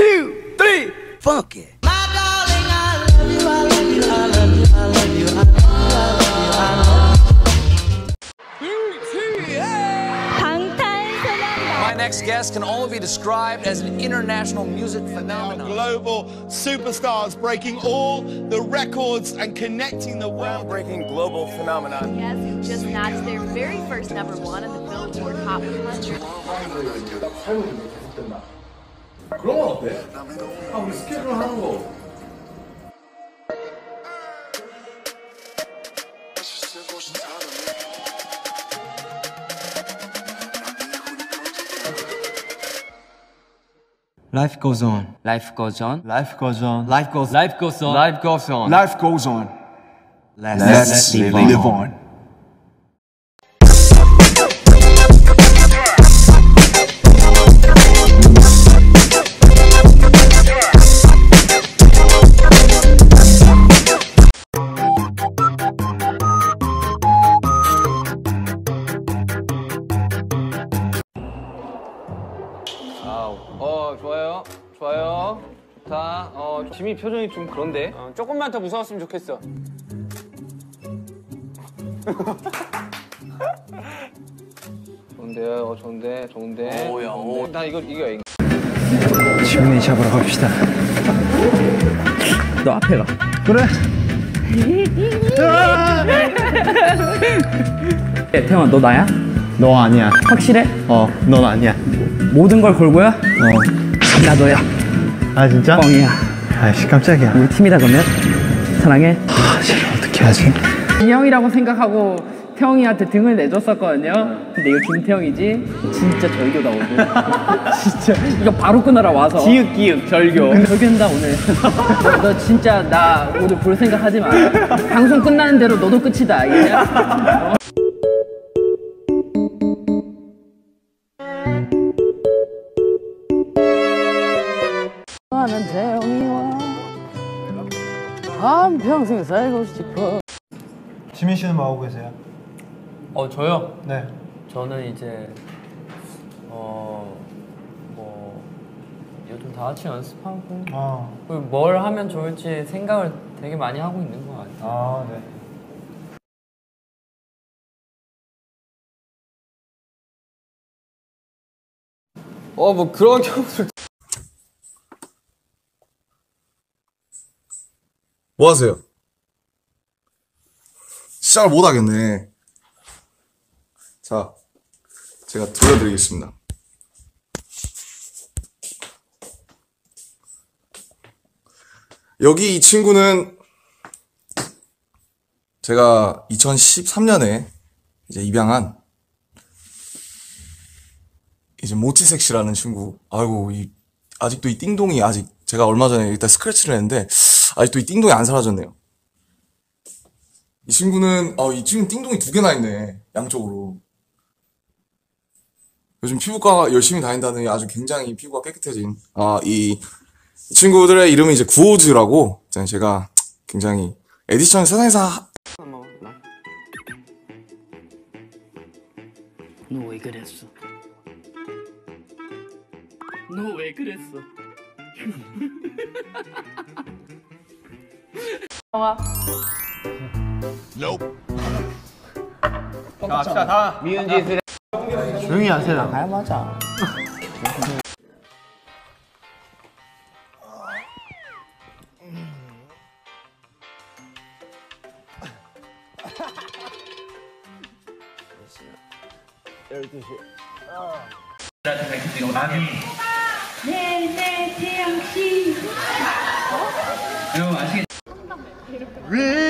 1, 2, 3, fuck it. My next guest can all be described as an international music phenomenon. Global superstars breaking all the records and connecting the world. Breaking global phenomenon. Yes, who just notched their very first #1 in the Billboard Hot 100. 그런 건 어때? 아, 우리 스케줄 하는 거. Life goes on. Life goes on. Life goes on. Life goes on. Life goes on. Life goes on. Life goes on. Let's live on. 좋아요. 좋아요. 좋다. 지민 표정이 좀 그런데? 조금만 더 무서웠으면 좋겠어. 좋은데요? 좋은데, 좋은데. 오야, 오. 나 이거 엥. 지민이 잡으러 갑시다. 너 앞에 가. 그래. 태원아, 너 나야? 너 아니야. 확실해? 넌 아니야. 모든 걸 걸고야? 나 너야. 아 진짜? 뻥이야. 아이씨 깜짝이야. 우리 팀이다 그러면? 사랑해. 아 쟤를 어떻게 하지? 인형이라고 생각하고 태영이한테 등을 내줬었거든요. 근데 이거 김태영이지? 진짜 절교다 오늘. 진짜 이거 바로 끊어라 와서. 기윽기윽 절교. 절교한다 오늘. 너 진짜 나 오늘 볼 생각 하지 마. 방송 끝나는 대로 너도 끝이다. 알겠냐? 평생 살고 싶어. 지민 씨는 뭐 하고 계세요? 저요? 네. 저는 이제 뭐 요즘 다 같이 연습하고 그리고 뭘 하면 좋을지 생각을 되게 많이 하고 있는 것 같아요. 아 네. 뭐 그런 경우들. 뭐 하세요? 시작을 못 하겠네. 자, 제가 들려드리겠습니다. 여기 이 친구는 제가 2013년에 이제 입양한 이제 모티섹시라는 친구. 아이고, 아직도 이 띵동이 아직 제가 얼마 전에 일단 스크래치를 했는데 아직도 이 띵동이 안 사라졌네요. 이 친구는 이 친구 띵동이 2개나 있네. 양쪽으로. 요즘 피부과 열심히 다닌다는 아주 굉장히 피부가 깨끗해진 이 친구들의 이름은 이제 구호즈라고 제가 굉장히 에디션 세상에서 너 왜 그랬어? 너 왜 그랬어? Nope. 자, 진짜 다 미운 짓을 해. 조용히 하세요. 나가야 맞아. 네네 태영 씨. 여러분 아시겠죠? We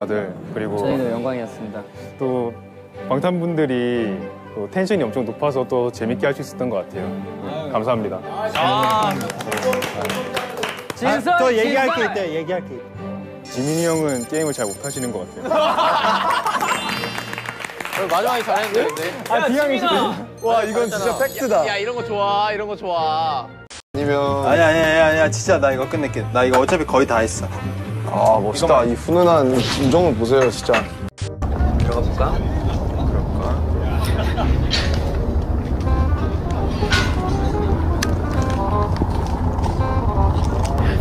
다들 그리고 저희도 영광이었습니다. 또 방탄 분들이 또 텐션이 엄청 높아서 또 재밌게 할 수 있었던 것 같아요. 감사합니다. 또 얘기할 게 있다. 얘기할 게 있다. 지민이 형은 게임을 잘 못 하시는 것 같아요. 마지막에 잘했는데. 아, 비양이 지금. 와, 이건 진짜 팩트다. 야, 이런 거 좋아, 이런 거 좋아. 아니면. 아니야, 진짜 나 이거 끝낼게. 나 이거 어차피 거의 다 했어. 아 멋있다. 이 훈훈한 음정을 보세요 진짜. 들어가 볼까? 그럴까?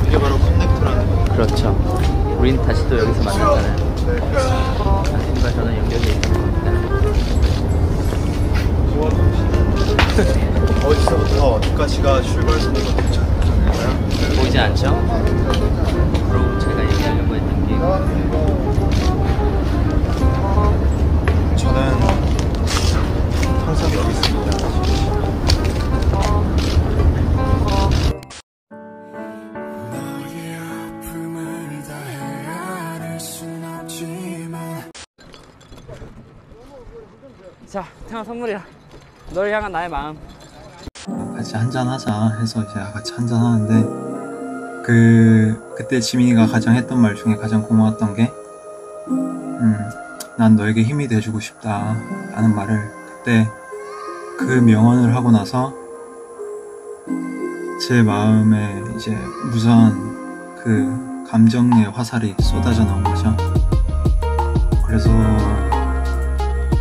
이게 바로 커넥트라는 거예요. 그렇죠. 우린 다시 또 여기서 만났잖아요. 당신과 저는 연결돼 있습니다. 어디서부터 어디까지가 출발선인 것 같아요? 보이지 않죠? 그럼 제가 얘기하려고 했던 게 저는 항상 여기 있습니다. 자, 태양 선물이야. 널 향한 나의 마음. 같이 한잔하자 해서 이제 같이 한잔하는데 그때 지민이가 가장 했던 말 중에 가장 고마웠던 게 난 너에게 힘이 돼주고 싶다 라는 말을 그때 그 명언을 하고 나서 제 마음에 이제 무서운 그 감정의 화살이 쏟아져 나온 거죠. 그래서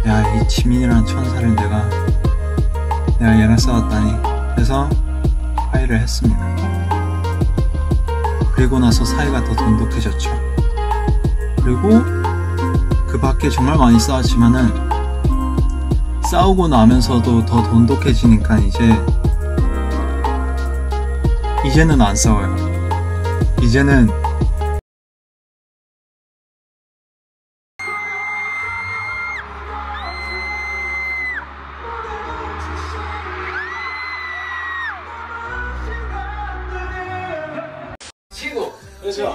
야, 이 지민이라는 천사를 내가 얘랑 싸웠다니 해서 화해를 했습니다. 그리고 나서 사이가 더 돈독해졌죠. 그리고 그 밖에 정말 많이 싸웠지만은 싸우고 나면서도 더 돈독해지니까 이제는 안 싸워요. 이제는 그렇죠.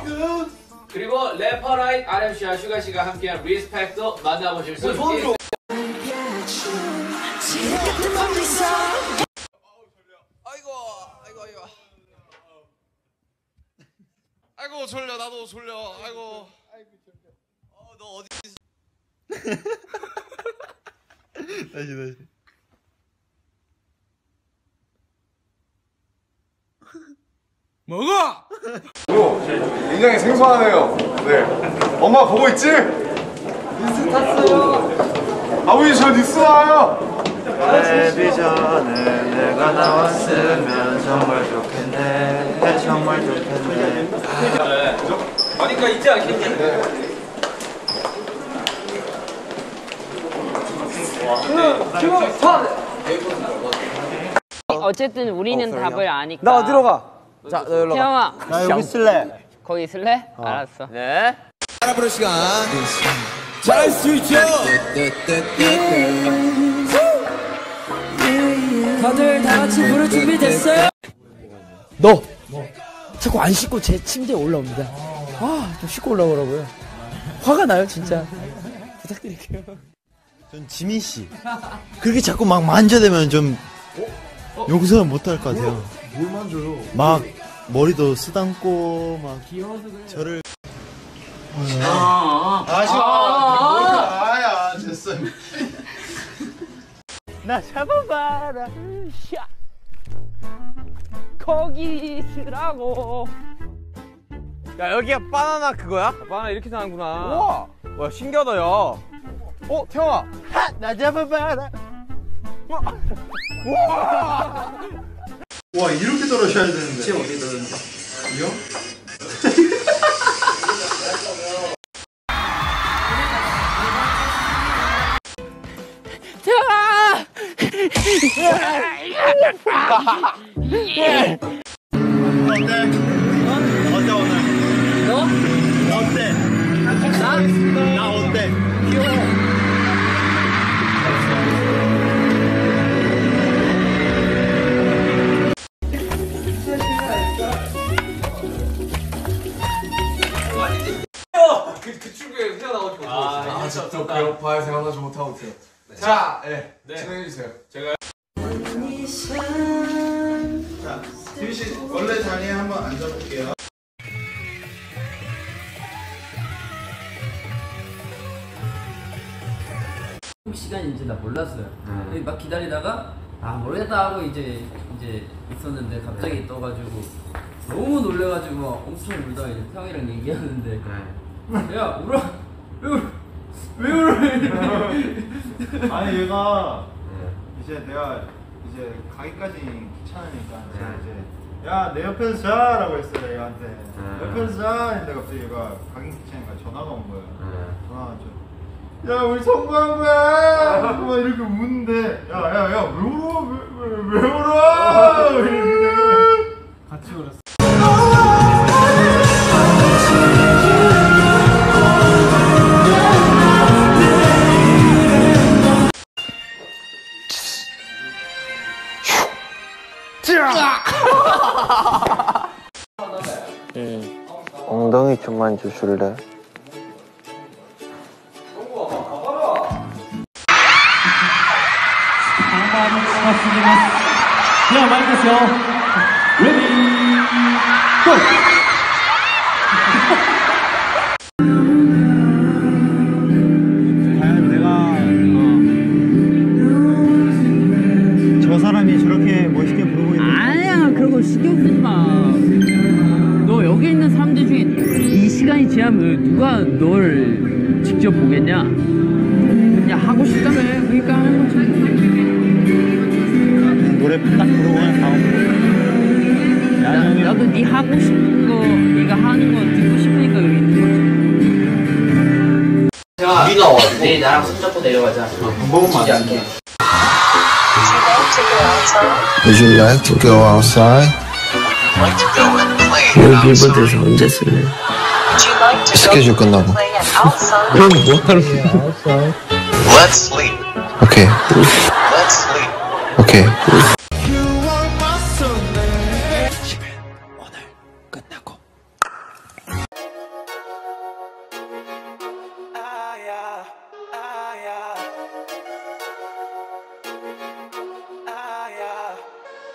그리고 래퍼라인 RMC와 슈가씨가 함께한 리스펙도 만나보실 수 있습니다. 아이고 졸려. 나도 졸려. 아이고 너 어디 다시 먹어! 굉장히 생소하네요. 네. 엄마 보고 있지? 뉴스 탔어요. 아버지 저 뉴스 나와요. 텔레비전에 내가 나왔으면 정말 좋겠네. 정말 좋겠네. 그러니까 잊지 않겠네. 지금 차! 어쨌든 우리는 답을 아니까. 나 어디로 가? 자, 너 일로 와. 나 여기 있을래. 거기 있을래? 어. 알았어. 네. 따라 부를 시간. 잘할 수 있죠? 다들 다 같이 부를 준비 됐어요? 너! 자꾸 안 씻고 제 침대에 올라옵니다. 아, 좀 씻고 올라오라고요. 화가 나요, 진짜. 부탁드릴게요. 전 지민 씨. 그렇게 자꾸 막 만져대면 좀 용서는 못할 것 같아요. 뭘 만져요? 막 머리도 쓰담고 막 귀여워서 그래. 저를 아야 됐어요. 나 잡아봐라 샤 거기 있으라고. 야 여기가 바나나 그거야? 야, 바나나 이렇게 사는구나. 우와 와 신기하다. 야 어? 태영아 하! 나 잡아봐라. 우와 와 이렇게 떨어져야 되는데. 지금 어디 떨어졌는데? 이요? 어때? 어때 오늘? 너? 어때? 나 어때? 귀여워. 저 배고파요. 생각하지 못하고 있어요. 네. 자, 네. 네. 진행해주세요. 제가요? 자, 지민 씨 원래 자리에 한번 앉아볼게요. 시간인지 나 몰랐어요. 막 기다리다가 아 모르겠다 하고 이제 있었는데 갑자기 떠가지고 너무 놀래가지고 막 엄청 울다가 이제 태양이랑 얘기하는데 네. 야 울어! 왜 울어! 왜 울어! 아니 얘가 네. 이제 내가 이제 가기까지 귀찮으니까 네. 제가 이제 야 내 옆에서 자! 라고 했어요 얘한테 네. 옆에서 자! 했는데 갑자기 얘가 가기 귀찮으니까 전화가 온 거예요 네. 전화가 좀 야 우리 성공한 거야! 막 이렇게 우는데 야야야 왜 울어! 왜 울어! 같이 울었어 엉덩이 좀만 주실래? 야, 많이 드세요. 레디, 고! 과연 내가 저 사람이 저렇게 멋있게 부르고 있는 아니야, 그런 거 신경 쓰지 마. 너 여기 있는 사람들 중에 이 시간이 지나면 누가 널 직접 보겠냐? 그냥 하고 싶다며, 그러니까 하는 거지. 노래 딱 부르고 그냥 다음 나도 네 하고 싶은 거 네가 하는 거 듣고 싶으니까 여기 있는 거지 야 니가 내 나랑 손잡고 내려가자 방법은 맞지 Would you like to go outside? 우리 빌보드에서 언제 쓸래? 스케줄 끝나고 그럼 뭐하러 Let's sleep 오케이 Let's sleep 오케이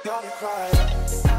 오늘 끝나고